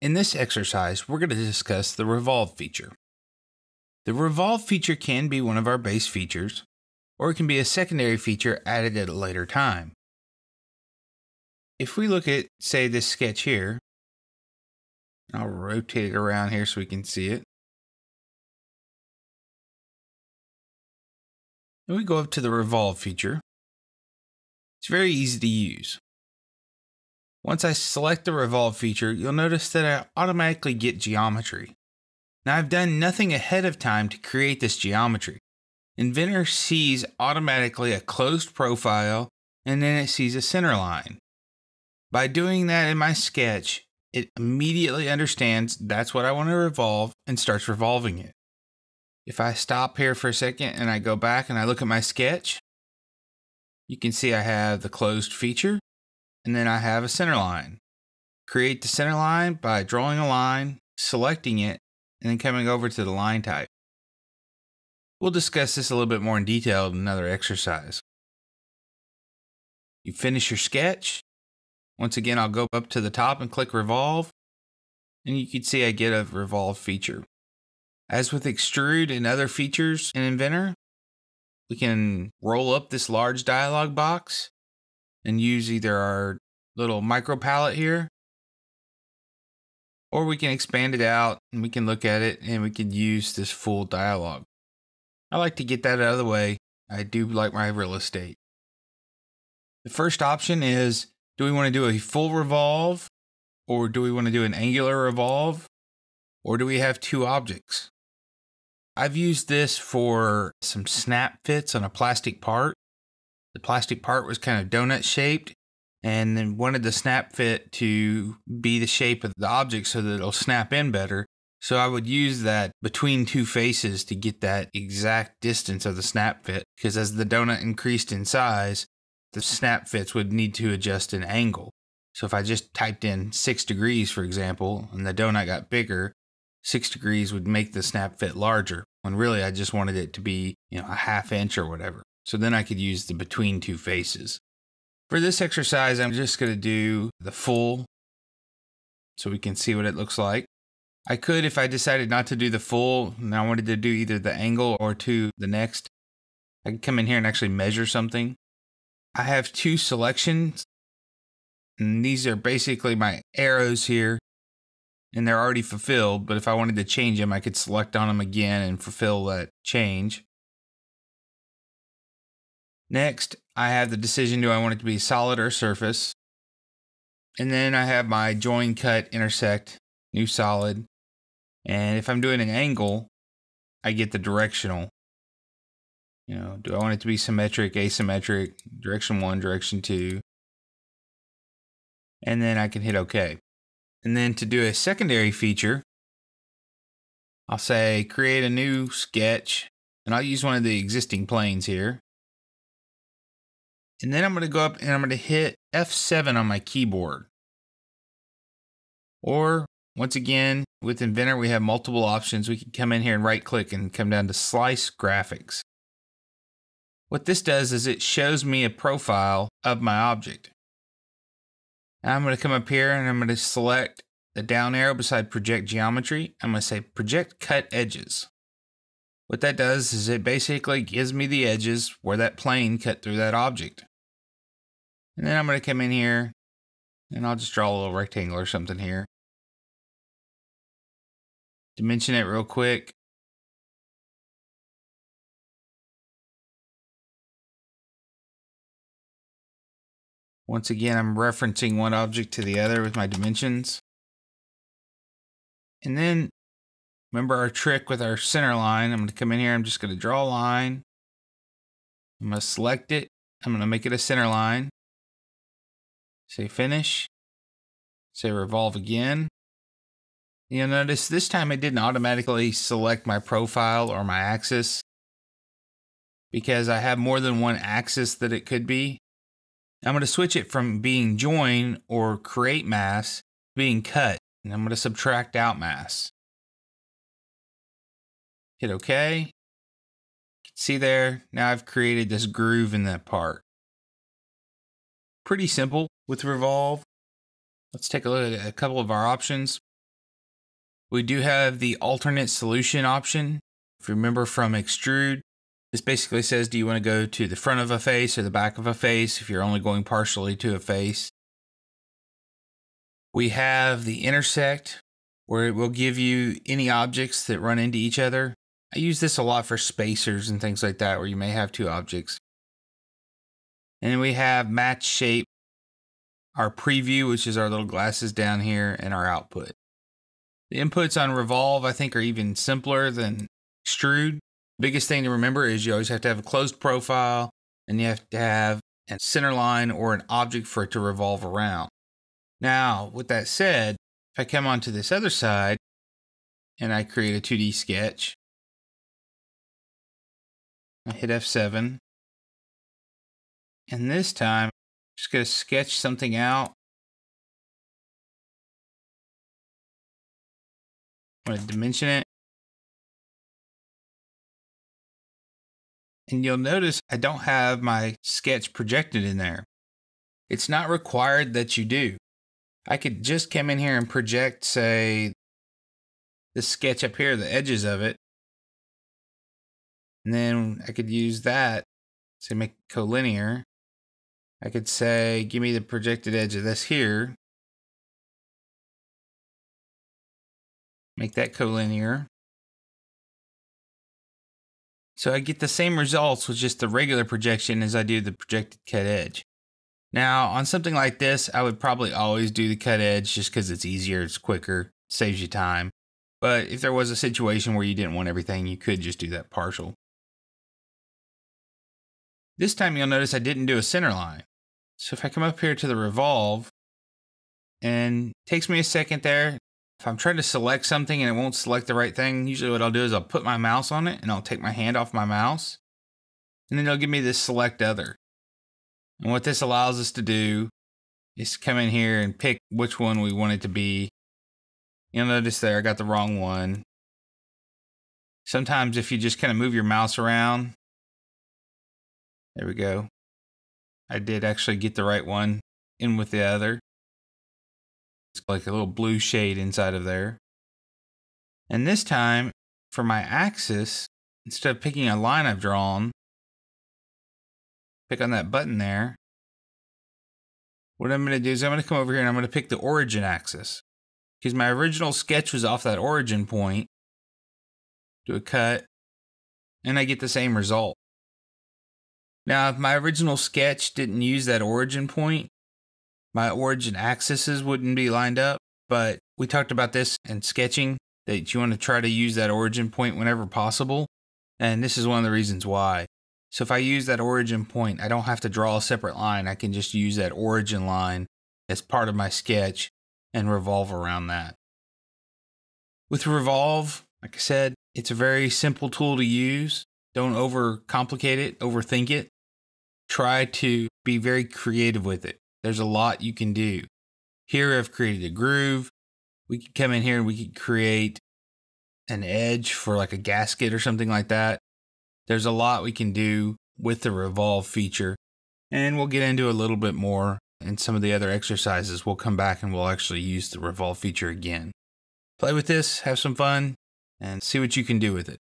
In this exercise, we're going to discuss the Revolve feature. The Revolve feature can be one of our base features, or it can be a secondary feature added at a later time. If we look at, say, this sketch here, I'll rotate it around here so we can see it. And we go up to the Revolve feature. It's very easy to use. Once I select the Revolve feature, you'll notice that I automatically get geometry. Now I've done nothing ahead of time to create this geometry. Inventor sees automatically a closed profile, and then it sees a center line. By doing that in my sketch, it immediately understands that's what I want to revolve and starts revolving it. If I stop here for a second and I go back and I look at my sketch, you can see I have the closed feature. And then I have a center line. Create the center line by drawing a line, selecting it, and then coming over to the line type. We'll discuss this a little bit more in detail in another exercise. You finish your sketch. Once again, I'll go up to the top and click Revolve. And you can see I get a Revolve feature. As with Extrude and other features in Inventor, we can roll up this large dialog box and use either our little micro palette here, or we can expand it out and we can look at it and we can use this full dialog. I like to get that out of the way. I do like my real estate. The first option is, do we want to do a full revolve, or do we want to do an angular revolve, or do we have two objects? I've used this for some snap fits on a plastic part. The plastic part was kind of donut shaped, and then wanted the snap fit to be the shape of the object so that it'll snap in better. So I would use that between two faces to get that exact distance of the snap fit, because as the donut increased in size, the snap fits would need to adjust an angle. So if I just typed in 6 degrees, for example, and the donut got bigger, 6 degrees would make the snap fit larger, when really I just wanted it to be, a 1/2 inch or whatever. So then I could use the between two faces. For this exercise, I'm just going to do the full so we can see what it looks like. I could, if I decided not to do the full and I wanted to do either the angle or to the next, I could come in here and actually measure something. I have two selections, and these are basically my arrows here, and they're already fulfilled. But if I wanted to change them, I could select on them again and fulfill that change. Next, I have the decision, do I want it to be solid or surface? And then I have my join, cut, intersect, new solid. And if I'm doing an angle, I get the directional. Do I want it to be symmetric, asymmetric, direction one, direction two? And then I can hit OK. And then to do a secondary feature, I'll say create a new sketch. And I'll use one of the existing planes here. And then I'm going to go up and I'm going to hit F7 on my keyboard. Or once again, with Inventor, we have multiple options. We can come in here and right click and come down to Slice Graphics. What this does is it shows me a profile of my object. And I'm going to come up here and I'm going to select the down arrow beside Project Geometry. I'm going to say Project Cut Edges. What that does is it basically gives me the edges where that plane cut through that object. And then I'm going to come in here and I'll just draw a little rectangle or something here. Dimension it real quick. Once again, I'm referencing one object to the other with my dimensions. And then remember our trick with our center line. I'm going to come in here. I'm just going to draw a line. I'm going to select it. I'm going to make it a center line. Say finish. Say revolve again. You'll notice this time it didn't automatically select my profile or my axis, because I have more than one axis that it could be. I'm going to switch it from being join or create mass to being cut. And I'm going to subtract out mass. Hit OK. See there, now I've created this groove in that part. Pretty simple with Revolve. Let's take a look at a couple of our options. We do have the alternate solution option. If you remember from Extrude, this basically says, do you want to go to the front of a face or the back of a face if you're only going partially to a face? We have the intersect, where it will give you any objects that run into each other. I use this a lot for spacers and things like that, where you may have two objects. And then we have match shape, our preview, which is our little glasses down here, and our output. The inputs on Revolve, I think, are even simpler than Extrude. Biggest thing to remember is you always have to have a closed profile, and you have to have a center line or an object for it to revolve around. Now, with that said, if I come onto this other side and I create a 2D sketch, I hit F7, and this time I'm just going to sketch something out. I'm going to dimension it. And you'll notice I don't have my sketch projected in there. It's not required that you do. I could just come in here and project, say, this sketch up here, the edges of it. And then I could use that to make it collinear. I could say, give me the projected edge of this here. Make that collinear. So I get the same results with just the regular projection as I do the projected cut edge. Now, on something like this, I would probably always do the cut edge just because it's easier, it's quicker, saves you time. But if there was a situation where you didn't want everything, you could just do that partial. This time you'll notice I didn't do a center line. So if I come up here to the Revolve, and it takes me a second there. If I'm trying to select something and it won't select the right thing, usually what I'll do is I'll put my mouse on it and I'll take my hand off my mouse, and then it'll give me this select other. And what this allows us to do is come in here and pick which one we want it to be. You'll notice there I got the wrong one. Sometimes if you just kind of move your mouse around, there we go. I did actually get the right one in with the other. It's like a little blue shade inside of there. And this time, for my axis, instead of picking a line I've drawn, pick on that button there. What I'm going to do is I'm going to come over here and I'm going to pick the origin axis, because my original sketch was off that origin point. Do a cut, and I get the same result. Now, if my original sketch didn't use that origin point, my origin axes wouldn't be lined up, but we talked about this in sketching, that you want to try to use that origin point whenever possible, and this is one of the reasons why. So if I use that origin point, I don't have to draw a separate line. I can just use that origin line as part of my sketch and revolve around that. With Revolve, like I said, it's a very simple tool to use. Don't overcomplicate it, overthink it. Try to be very creative with it. There's a lot you can do. Here I've created a groove. We could come in here and we could create an edge for like a gasket or something like that. There's a lot we can do with the Revolve feature, and we'll get into a little bit more in some of the other exercises. We'll come back and we'll actually use the Revolve feature again. Play with this, have some fun, and see what you can do with it.